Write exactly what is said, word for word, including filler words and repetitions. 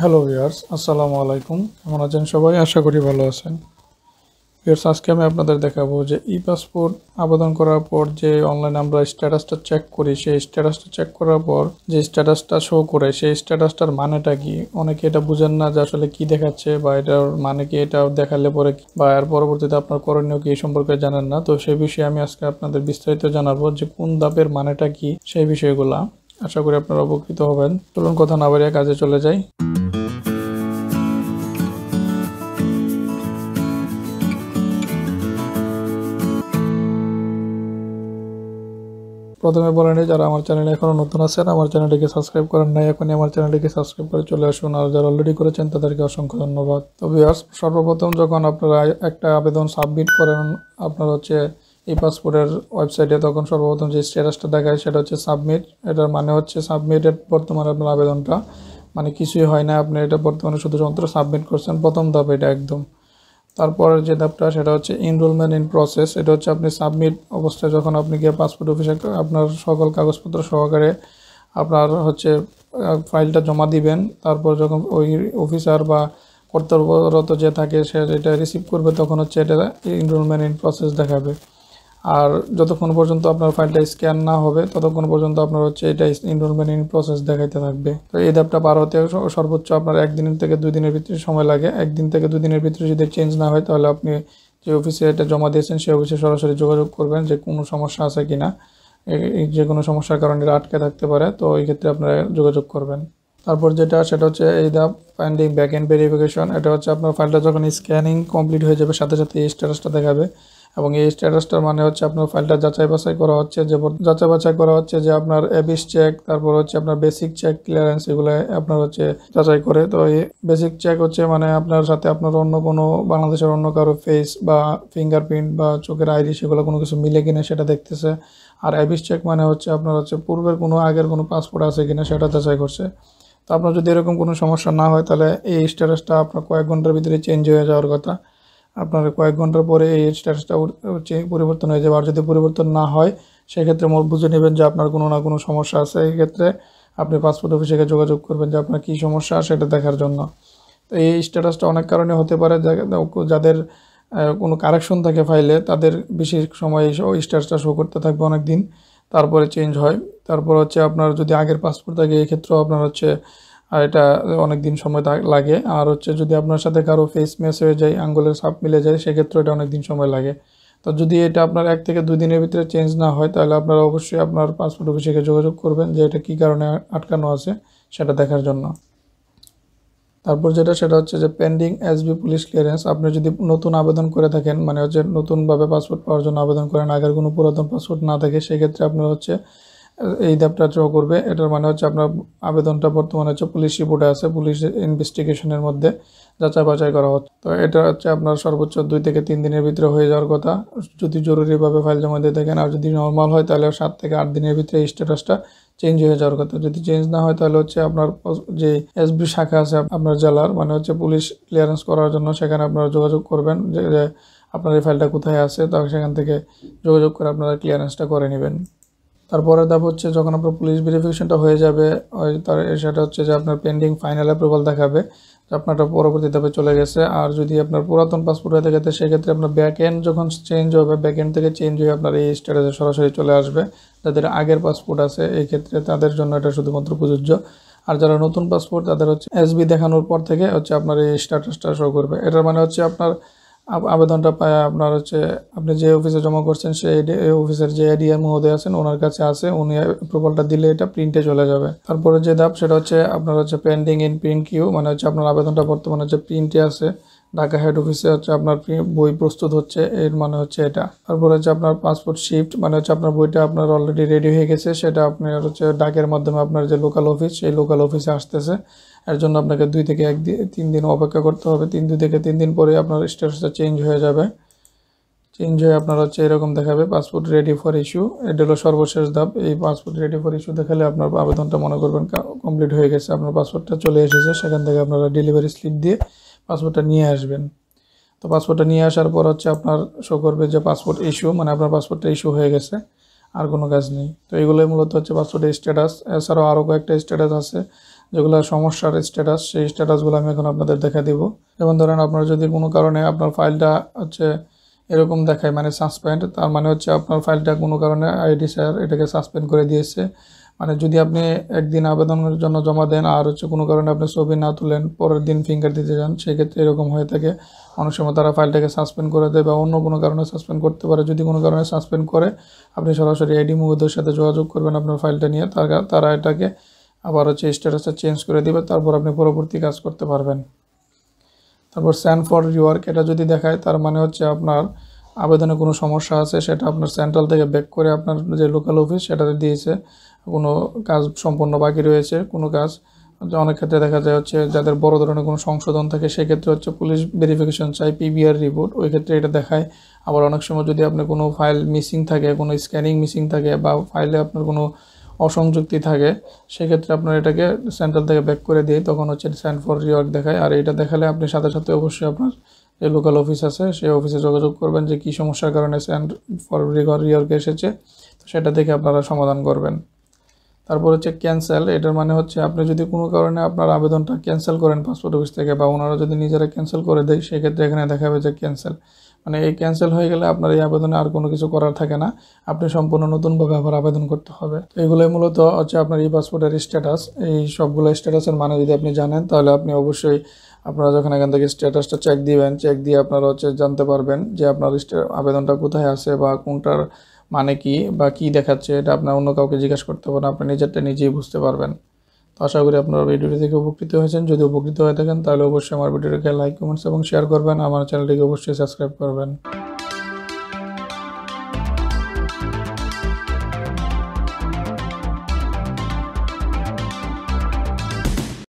Hello viewers अस्सलामु आलैकुम কেমন আছেন সবাই আশা করি ভালো আছেন ভিউয়ার্স আজকে আমি আপনাদের দেখাবো যে ই পাসপোর্ট আবেদন করার পর যে অনলাইন আমরা স্ট্যাটাসটা চেক করি সেই স্ট্যাটাসটা চেক করার পর যে স্ট্যাটাসটা শো করে সেই স্ট্যাটাসটার মানেটা কি অনেকে এটা বুঝেন না যে আসলে কি দেখাচ্ছে বা এটার মানে কি এটা দেখালে পরে বা এর পরবর্তীতে আপনার করণীয় কি এই সম্পর্কে জানেন না তো সেই বিষয়ে আমি আজকে আপনাদের বিস্তারিত জানাবো যে কোন ধাপের মানেটা কি সেই বিষয়গুলো আশা করি আপনারা অবগত হবেন চলুন কথা না বাড়িয়ে কাজে চলে যাই প্রথমে বলে নেই যারা আমার চ্যানেলে এখনো নতুন আছেন আমার চ্যানেলটিকে সাবস্ক্রাইব করেন নাই এখনই আমার চ্যানেলটিকে সাবস্ক্রাইব করে চলে আসুন আর যারা অলরেডি করেছেন তাদেরকে অসংখ্য ধন্যবাদ তো ভিউয়ার্স সর্বপ্রথম যখন আপনারা একটা আবেদন সাবমিট করেন আপনার হচ্ছে এই পাসপোর্টের ওয়েবসাইটে তখন সর্বপ্রথম যে স্ট্যাটাসটা দেখায় সেটা হচ্ছে সাবমিট এটার মানে হচ্ছে সাবমিটেড বর্তমানে আপনার আবেদনটা মানে কিছুই হয় না আপনি এটা বর্তমানে শুধুমাত্র সাবমিট করছেন প্রথম ধাপ এটা একদম তারপরে যে ধাপটা সেটা হচ্ছে এনরোলমেন্ট ইন প্রসেস এটা হচ্ছে আপনি সাবমিট অবস্থায় যখন আপনি গিয়ে পাসপোর্ট অফিসে আপনার সকল কাগজপত্র সহকারে আপনার হচ্ছে ফাইলটা জমা দিবেন তারপর যখন ওই অফিসার বা কর্তব্যরত যে থাকে সে এটা রিসিভ করবে তখন হচ্ছে এটা এনরোলমেন্ট ইন প্রসেস দেখাবে আর যতক্ষণ পর্যন্ত আপনার ফাইলটা স্ক্যান না হবে ততক্ষণ পর্যন্ত আপনার হচ্ছে এটা এনরোলমেন্ট ইন প্রসেস দেখাইতে থাকবে তো এই ধাপটা পার হতে সর্বোচ্চ আপনার একদিন থেকে দুই দিনের ভিতরে সময় লাগে একদিন থেকে দুই দিনের ভিতরে যদি চেঞ্জ না হয় তাহলে আপনি যে অফিসে এটা জমা দিয়েছেন সেই অফিসে সরাসরি যোগাযোগ করবেন যে কোনো সমস্যা আছে কি না যে কোনো সমস্যার কারণে এটা আটকে থাকতে পারে তো এই ক্ষেত্রে আপনারা যোগাযোগ করবেন তারপর যেটা সেটা হচ্ছে এই ধাপ ফাইন্ডিং ব্যাক এন্ড ভেরিফিকেশন এটা হচ্ছে আপনার ফাইলটা যখন স্ক্যানিং কমপ্লিট হয়ে যাবে সাথে সাথে এই স্ট্যাটাসটা দেখাবে এবং এই স্ট্যাটাসটার মানে হচ্ছে আপনার ফাইলটা যাচাই বাছাই করা হচ্ছে যে যাচাই বাছাই করা হচ্ছে যে আপনার এবিস চেক তারপর হচ্ছে আপনার বেসিক চেক ক্লিয়ারেন্স এগুলো আপনার হচ্ছে যাচাই করে তো এই বেসিক চেক হচ্ছে মানে আপনার সাথে আপনার অন্য কোনো বাংলাদেশের অন্য কারো ফেস বা ফিঙ্গারপ্রিন্ট বা চোখের আইরিশ এগুলো কোনো কিছু মিলে কিনা সেটা দেখতেছে আর এবিস চেক মানে হচ্ছে আপনার হচ্ছে পূর্বের কোনো আগের কোনো পাসপোর্ট আছে কিনা সেটা যাচাই করছে তো আপনার যদি এরকম কোনো সমস্যা না হয় তাহলে এই স্ট্যাটাসটা আপনার কয়েক ঘন্টার ভিতরে চেঞ্জ হয়ে যাওয়ার কথা আপনার কয়েক ঘন্টার পরে এই স্ট্যাটাসটা পরিবর্তন হয়ে যাবে আর যদি পরিবর্তন না হয় সেক্ষেত্রে মোট বুঝে নেবেন যে আপনার কোনো না কোনো সমস্যা আছে এই ক্ষেত্রে আপনি পাসপোর্ট অফিসে যোগাযোগ করবেন যে আপনার কী সমস্যা সেটা দেখার জন্য তো এই স্ট্যাটাসটা অনেক কারণে হতে পারে যাদের কোনো কারেকশন থাকে ফাইলে তাদের বিশেষ সময় এই স্ট্যাটাসটা শো করতে থাকবে অনেক দিন তারপরে চেঞ্জ হয় তারপর হচ্ছে আপনার যদি আগের পাসপোর্ট থাকে এই ক্ষেত্রেও আপনার হচ্ছে আর এটা অনেক দিন সময় লাগে আর হচ্ছে যদি আপনার সাথে কারো ফেস ম্যাচ হয়ে যায় আঙ্গুলের ছাপ মিলে যায় সেক্ষেত্রে এটা অনেক দিন সময় লাগে তো যদি এটা আপনার এক থেকে দুই দিনের ভিতরে চেঞ্জ না হয় তাহলে আপনারা অবশ্যই আপনার পাসপোর্ট অফিসে যোগাযোগ করবেন যে এটা কী কারণে আটকানো আছে সেটা দেখার জন্য তারপর যেটা সেটা হচ্ছে যে পেন্ডিং এসবি পুলিশ ক্লিয়ারেন্স আপনি যদি নতুন আবেদন করে থাকেন মানে হচ্ছে নতুনভাবে পাসপোর্ট পাওয়ার জন্য আবেদন করেন আগের কোনো পুরাতন পাসপোর্ট না থাকে সেক্ষেত্রে আপনার হচ্ছে এই ধাপটা শো করবে এটার মানে হচ্ছে আপনার আবেদনটা বর্তমানে হচ্ছে পুলিশ রিপোর্টে আছে পুলিশ ইনভেস্টিগেশনের মধ্যে যাচাই বাছাই করা হচ্ছে তো এটা হচ্ছে আপনার সর্বোচ্চ দুই থেকে তিন দিনের ভিতরে হয়ে যাওয়ার কথা যদি জরুরিভাবে ফাইল জমা দিয়ে থাকেন আর যদি নর্মাল হয় তাহলে সাত থেকে আট দিনের ভিতরে স্ট্যাটাসটা চেঞ্জ হয়ে যাওয়ার কথা যদি চেঞ্জ না হয় তাহলে হচ্ছে আপনার যে এসবি শাখা আছে আপনার জেলার মানে হচ্ছে পুলিশ ক্লিয়ারেন্স করার জন্য সেখানে আপনারা যোগাযোগ করবেন যে আপনার এই ফাইলটা কোথায় আছে তা সেখান থেকে যোগাযোগ করে আপনারা ক্লিয়ারেন্সটা করে নেবেন তারপরে ধাপ হচ্ছে যখন আপনার পুলিশ ভেরিফিকেশনটা হয়ে যাবে তার সেটা হচ্ছে যে আপনার পেন্ডিং ফাইনাল অ্যাপ্রুভাল দেখাবে আপনারটা পরবর্তী ধাপে চলে গেছে আর যদি আপনার পুরাতন পাসপোর্ট হয়ে থাকে সেক্ষেত্রে আপনার ব্যাক এন্ড যখন চেঞ্জ হবে ব্যাক এন্ড থেকে চেঞ্জ হয়ে আপনার এই স্ট্যাটাসে সরাসরি চলে আসবে যাদের আগের পাসপোর্ট আছে এই ক্ষেত্রে তাদের জন্য এটা শুধুমাত্র প্রযোজ্য আর যারা নতুন পাসপোর্ট তাদের হচ্ছে এসবি দেখানোর পর থেকে হচ্ছে আপনার এই স্ট্যাটাসটা শো করবে এটার মানে হচ্ছে আপনার আবেদনটা পায় আপনার হচ্ছে আপনি যে অফিসে জমা করছেন সেই অফিসের যে এডিএম মহোদয় আছেন ওনার কাছে আছে উনি অ্যাপ্রুভালটা দিলে এটা প্রিন্টে চলে যাবে তারপরে যে ধাপ সেটা হচ্ছে আপনার হচ্ছে পেন্ডিং ইন প্রিন্ট কিউ মানে হচ্ছে আপনার আবেদনটা বর্তমানে হচ্ছে প্রিন্টে আছে ঢাকা হেড অফিসে হচ্ছে আপনার বই প্রস্তুত হচ্ছে এর মানে হচ্ছে এটা তারপরে হচ্ছে আপনার পাসপোর্ট শিফট মানে হচ্ছে আপনার বইটা আপনার অলরেডি রেডি হয়ে গেছে সেটা আপনার হচ্ছে ডাকের মাধ্যমে আপনার যে লোকাল অফিস সেই লোকাল অফিসে আসতেছে এর জন্য আপনাকে দুই থেকে এক দিন তিন দিন অপেক্ষা করতে হবে তিন দুই থেকে তিন দিন পরে আপনার স্ট্যাটাসটা চেঞ্জ হয়ে যাবে চেঞ্জ হয়ে আপনার হচ্ছে এরকম দেখাবে পাসপোর্ট রেডি ফর ইস্যু এটা হলো সর্বশেষ ধাপ এই পাসপোর্ট রেডি ফর ইস্যু দেখালে আপনার আবেদনটা মনে করবেন কমপ্লিট হয়ে গেছে আপনার পাসপোর্টটা চলে এসেছে সেখান থেকে আপনারা ডেলিভারি স্লিপ দিয়ে পাসপোর্টটা নিয়ে আসবেন তো পাসপোর্টটা নিয়ে আসার পর হচ্ছে আপনার শো করবে যে পাসপোর্ট ইস্যু মানে আপনার পাসপোর্টটা ইস্যু হয়ে গেছে আর কোনো কাজ নেই তো এগুলোই মূলত হচ্ছে পাসপোর্টের স্ট্যাটাস এছাড়াও আরও কয়েকটা স্ট্যাটাস আছে যেগুলো সমস্যার স্ট্যাটাস সেই স্ট্যাটাসগুলো আমি এখন আপনাদের দেখা দেব। যেমন ধরেন আপনারা যদি কোনো কারণে আপনার ফাইলটা হচ্ছে এরকম দেখায় মানে সাসপেন্ড, তার মানে হচ্ছে আপনার ফাইলটা কোনো কারণে আইডি স্যার এটাকে সাসপেন্ড করে দিয়েছে। মানে যদি আপনি একদিন আবেদনের জন্য জমা দেন আর হচ্ছে কোনো কারণে আপনি ছবি না তুলেন, পরের দিন ফিঙ্গার দিতে যান, সেক্ষেত্রে এরকম হয়ে থাকে। অনেক সময় তারা ফাইলটাকে সাসপেন্ড করে দেয় বা অন্য কোনো কারণে সাসপেন্ড করতে পারে। যদি কোনো কারণে সাসপেন্ড করে আপনি সরাসরি আইডি মুহুদের সাথে যোগাযোগ করবেন আপনার ফাইলটা নিয়ে, তারা তারা এটাকে আবার হচ্ছে স্ট্যাটাসটা চেঞ্জ করে দেবে, তারপর আপনি পরবর্তী কাজ করতে পারবেন। তারপর স্যান্ড ফর রিওয়ার্ক, এটা যদি দেখায় তার মানে হচ্ছে আপনার আবেদনে কোনো সমস্যা আছে, সেটা আপনার সেন্ট্রাল থেকে ব্যাক করে আপনার যে লোকাল অফিস সেটাতে দিয়েছে, কোনো কাজ সম্পূর্ণ বাকি রয়েছে কোনো কাজ। অনেক ক্ষেত্রে দেখা যায় হচ্ছে যাদের বড় ধরনের কোনো সংশোধন থাকে সেক্ষেত্রে হচ্ছে পুলিশ ভেরিফিকেশন চাই, পিবিআর রিপোর্ট, ওই ক্ষেত্রে এটা দেখায়। আবার অনেক সময় যদি আপনার কোনো ফাইল মিসিং থাকে, কোনো স্ক্যানিং মিসিং থাকে বা ফাইলে আপনার কোনো অসংযুক্তি থাকে, সেক্ষেত্রে আপনার এটাকে সেন্ট্রাল থেকে ব্যাক করে দিয়ে তখন হচ্ছে স্যান্ড ফর রিওয়ার্ক দেখায়। আর এটা দেখালে আপনি সাথে সাথে অবশ্যই আপনার যে লোকাল অফিস আছে সেই অফিসে যোগাযোগ করবেন যে কী সমস্যার কারণে স্যান্ড ফর রিওয়ার্ক এসেছে, তো সেটা দেখে আপনারা সমাধান করবেন। তারপর হচ্ছে ক্যান্সেল, এটার মানে হচ্ছে আপনি যদি কোনো কারণে আপনার আবেদনটা ক্যান্সেল করেন পাসপোর্ট অফিস থেকে বা ওনারা যদি নিজেরা ক্যান্সেল করে দেয়, সেক্ষেত্রে এখানে দেখাবে যে ক্যান্সেল, মানে এই ক্যান্সেল হয়ে গেলে আপনার এই আবেদনে আর কোনো কিছু করার থাকে না, আপনি সম্পূর্ণ নতুনভাবে আবার আবেদন করতে হবে। তো এগুলোই মূলত হচ্ছে আপনার ই পাসপোর্টের স্ট্যাটাস। এই সবগুলো স্ট্যাটাসের মানে যদি আপনি জানেন তাহলে আপনি অবশ্যই আপনারা যখন এখান থেকে স্ট্যাটাসটা চেক দিবেন, চেক দিয়ে আপনারা হচ্ছে জানতে পারবেন যে আপনার আবেদনটা কোথায় আছে বা কোনটার মানে কি বা কি দেখাচ্ছে, এটা আপনার অন্য কাউকে জিজ্ঞাসা করতে পারেন, আপনি নিজেরটা নিজেই বুঝতে পারবেন। তো আশা করি আপনারা ভিডিওটি থেকে উপকৃত হয়েছেন। যদি উপকৃত হয়ে থাকেন তাহলে অবশ্যই আমার ভিডিওটিকে লাইক, কমেন্টস এবং শেয়ার করবেন। আমার চ্যানেলটিকে অবশ্যই সাবস্ক্রাইব করবেন।